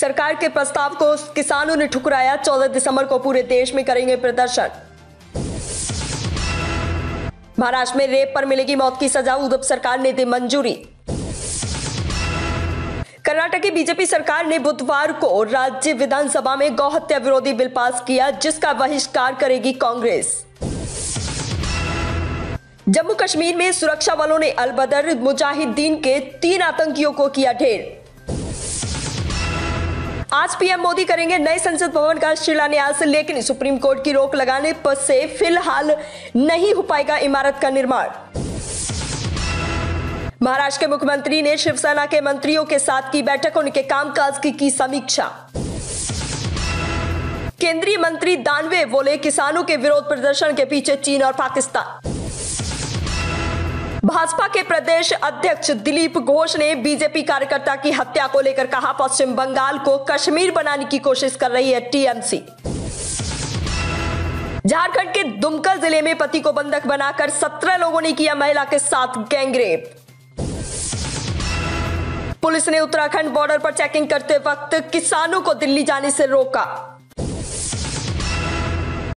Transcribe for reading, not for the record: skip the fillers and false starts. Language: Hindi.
सरकार के प्रस्ताव को किसानों ने ठुकराया। 14 दिसंबर को पूरे देश में करेंगे प्रदर्शन। महाराष्ट्र में रेप पर मिलेगी मौत की सजा, उद्धव सरकार ने दी मंजूरी। कर्नाटक की बीजेपी सरकार ने बुधवार को राज्य विधानसभा में गौहत्या विरोधी बिल पास किया, जिसका बहिष्कार करेगी कांग्रेस। जम्मू कश्मीर में सुरक्षा बलों ने अलबदर मुजाहिद्दीन के 3 आतंकियों को किया ढेर। आज पीएम मोदी करेंगे नए संसद भवन का शिलान्यास, लेकिन सुप्रीम कोर्ट की रोक लगाने पर से फिलहाल नहीं हो पाएगा इमारत का निर्माण। महाराष्ट्र के मुख्यमंत्री ने शिवसेना के मंत्रियों के साथ की बैठक, उनके कामकाज की समीक्षा। केंद्रीय मंत्री दानवे बोले, किसानों के विरोध प्रदर्शन के पीछे चीन और पाकिस्तान। भाजपा के प्रदेश अध्यक्ष दिलीप घोष ने बीजेपी कार्यकर्ता की हत्या को लेकर कहा, पश्चिम बंगाल को कश्मीर बनाने की कोशिश कर रही है टीएमसी। झारखंड के दुमका जिले में पति को बंधक बनाकर 17 लोगों ने किया महिला के साथ गैंगरेप। पुलिस ने उत्तराखंड बॉर्डर पर चेकिंग करते वक्त किसानों को दिल्ली जाने से रोका।